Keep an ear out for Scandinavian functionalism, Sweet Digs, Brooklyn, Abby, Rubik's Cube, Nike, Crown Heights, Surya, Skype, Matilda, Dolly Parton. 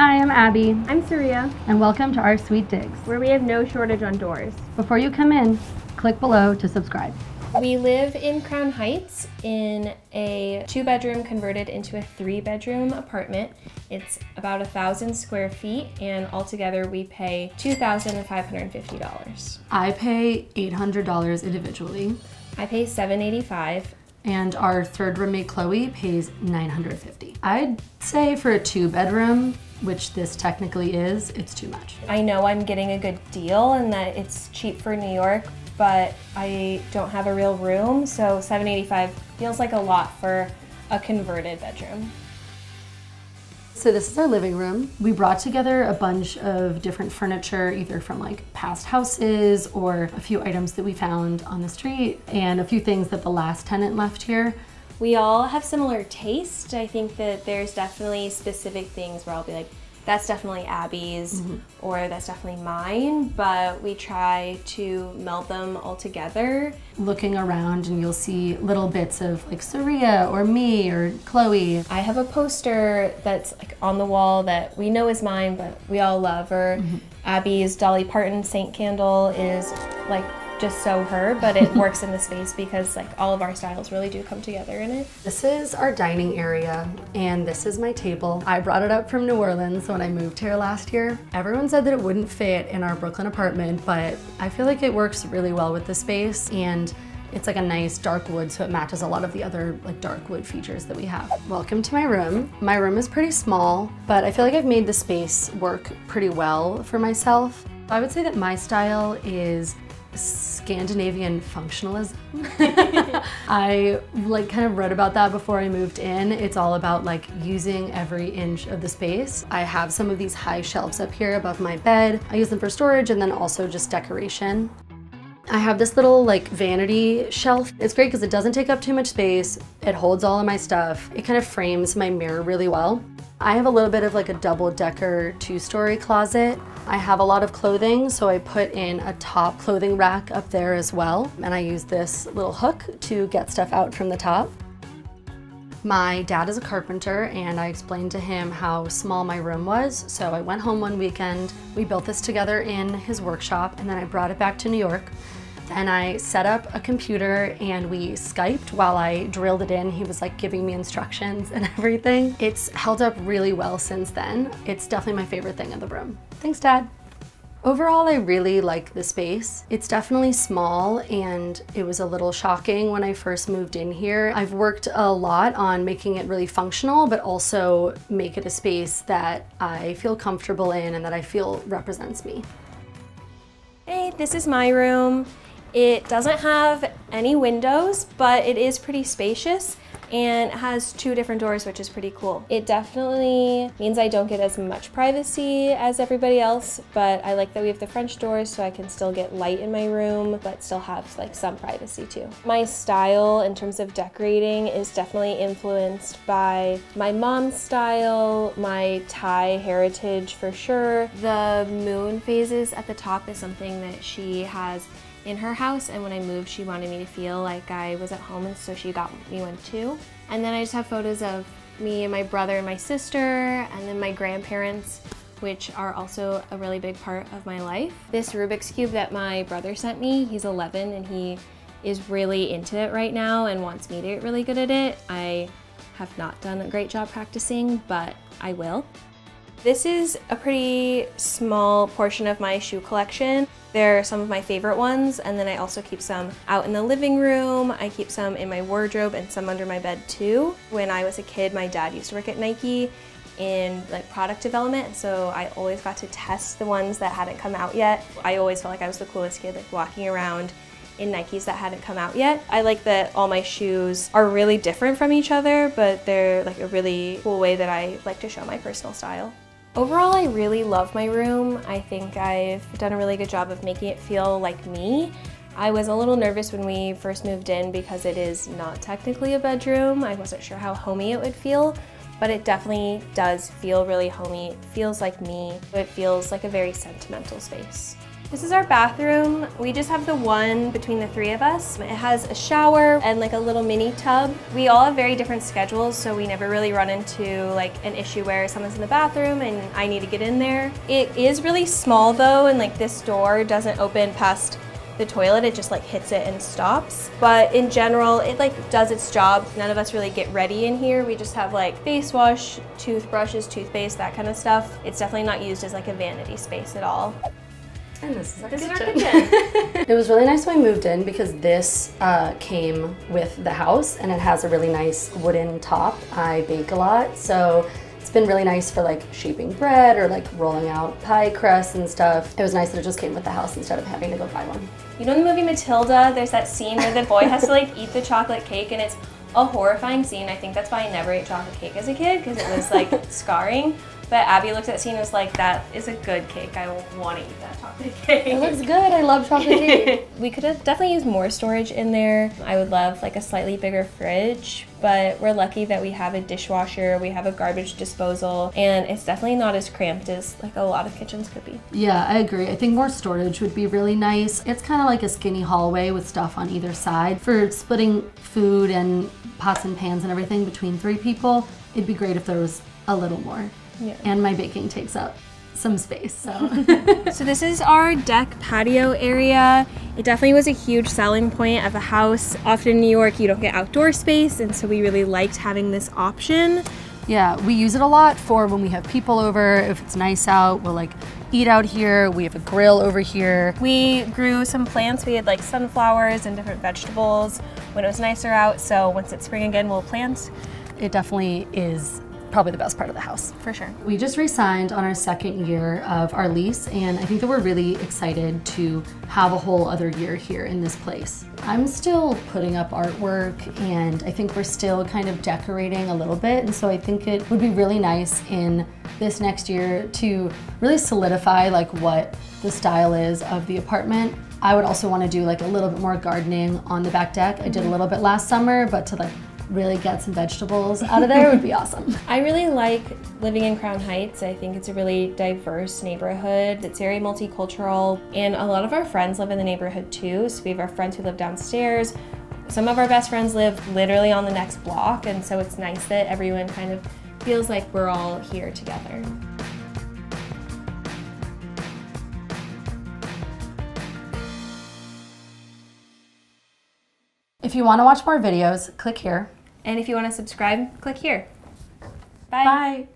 Hi, I'm Abby. I'm Surya. And welcome to our Sweet Digs, where we have no shortage on doors. Before you come in, click below to subscribe. We live in Crown Heights in a 2-bedroom converted into a 3-bedroom apartment. It's about 1,000 square feet, and altogether we pay $2,550. I pay $800 individually. I pay $785. And our third roommate, Chloe, pays $950. I'd say for a 2-bedroom, which this technically is, it's too much. I know I'm getting a good deal and that it's cheap for New York, but I don't have a real room, so $785 feels like a lot for a converted bedroom. So this is our living room. We brought together a bunch of different furniture, either from like past houses or a few items that we found on the street and a few things that the last tenant left here. We all have similar taste. I think that there's definitely specific things where I'll be like, that's definitely Abby's, or that's definitely mine, but we try to meld them all together. Looking around and you'll see little bits of like Surya or me or Chloe. I have a poster that's like on the wall that we know is mine, but we all love, or Abby's Dolly Parton Saint Candle is like just so her, but it works in the space because like all of our styles really do come together in it. This is our dining area, and this is my table. I brought it up from New Orleans when I moved here last year. Everyone said that it wouldn't fit in our Brooklyn apartment, but I feel like it works really well with the space, and it's like a nice dark wood, so it matches a lot of the other like dark wood features that we have. Welcome to my room. My room is pretty small, but I feel like I've made the space work pretty well for myself. I would say that my style is Scandinavian functionalism. I like kind of read about that before I moved in. It's all about like using every inch of the space. I have some of these high shelves up here above my bed. I use them for storage and then also just decoration. I have this little like vanity shelf. It's great because it doesn't take up too much space. It holds all of my stuff. It kind of frames my mirror really well. I have a little bit of like a double-decker 2-story closet. I have a lot of clothing, so I put in a top clothing rack up there as well. And I use this little hook to get stuff out from the top. My dad is a carpenter, and I explained to him how small my room was. So I went home one weekend. We built this together in his workshop, and then I brought it back to New York. And I set up a computer and we Skyped while I drilled it in. He was like giving me instructions and everything. It's held up really well since then. It's definitely my favorite thing in the room. Thanks, Dad. Overall, I really like the space. It's definitely small, and it was a little shocking when I first moved in here. I've worked a lot on making it really functional, but also make it a space that I feel comfortable in and that I feel represents me. Hey, this is my room. It doesn't have any windows, but it is pretty spacious and has 2 different doors, which is pretty cool. It definitely means I don't get as much privacy as everybody else, but I like that we have the French doors so I can still get light in my room, but still have like some privacy too. My style in terms of decorating is definitely influenced by my mom's style, my Thai heritage for sure. The moon phases at the top is something that she has in her house, and when I moved she wanted me to feel like I was at home, and so she got me one too. And then I just have photos of me and my brother and my sister, and then my grandparents, which are also a really big part of my life. This Rubik's Cube that my brother sent me, he's 11 and he is really into it right now and wants me to get really good at it. I have not done a great job practicing, but I will. This is a pretty small portion of my shoe collection. They're some of my favorite ones, and then I also keep some out in the living room. I keep some in my wardrobe and some under my bed too. When I was a kid, my dad used to work at Nike in like product development, so I always got to test the ones that hadn't come out yet. I always felt like I was the coolest kid, like walking around in Nikes that hadn't come out yet. I like that all my shoes are really different from each other, but they're like a really cool way that I like to show my personal style. Overall, I really love my room. I think I've done a really good job of making it feel like me. I was a little nervous when we first moved in because it is not technically a bedroom. I wasn't sure how homey it would feel, but it definitely does feel really homey. It feels like me. It feels like a very sentimental space. This is our bathroom. We just have the one between the three of us. It has a shower and like a little mini tub. We all have very different schedules, so we never really run into like an issue where someone's in the bathroom and I need to get in there. It is really small though, and like this door doesn't open past the toilet, it just like hits it and stops. But in general, it like does its job. None of us really get ready in here. We just have like face wash, toothbrushes, toothpaste, that kind of stuff. It's definitely not used as like a vanity space at all. And this is our kitchen. It was really nice when we moved in because this came with the house and it has a really nice wooden top. I bake a lot, so it's been really nice for like shaping bread or like rolling out pie crusts and stuff. It was nice that it just came with the house instead of having to go buy one. You know in the movie Matilda, there's that scene where the boy has to like eat the chocolate cake, and it's a horrifying scene. I think that's why I never ate chocolate cake as a kid, because it was like scarring. But Abby looked at that scene and was like, that is a good cake. I want to eat that chocolate cake. It looks good. I love chocolate cake. We could have definitely used more storage in there. I would love like a slightly bigger fridge, but we're lucky that we have a dishwasher, we have a garbage disposal, and it's definitely not as cramped as like a lot of kitchens could be. Yeah, I agree. I think more storage would be really nice. It's kind of like a skinny hallway with stuff on either side. For splitting food and pots and pans and everything between three people, it'd be great if there was a little more. Yeah. And my baking takes up some space, so. So this is our deck patio area. It definitely was a huge selling point of the house. Often in New York, you don't get outdoor space, and so we really liked having this option. Yeah, we use it a lot for when we have people over. If it's nice out, we'll like eat out here. We have a grill over here. We grew some plants. We had like sunflowers and different vegetables when it was nicer out, so once it's spring again, we'll plant. It definitely is probably the best part of the house. For sure. We just re-signed on our second year of our lease, and I think that we're really excited to have a whole other year here in this place. I'm still putting up artwork, and I think we're still kind of decorating a little bit, and so I think it would be really nice in this next year to really solidify like what the style is of the apartment. I would also want to do like a little bit more gardening on the back deck. I did a little bit last summer, but to like really get some vegetables out of there would be awesome. I really like living in Crown Heights. I think it's a really diverse neighborhood. It's very multicultural, and a lot of our friends live in the neighborhood too. So we have our friends who live downstairs. Some of our best friends live literally on the next block, and so it's nice that everyone kind of feels like we're all here together. If you want to watch more videos, click here. And if you want to subscribe, click here. Bye. Bye.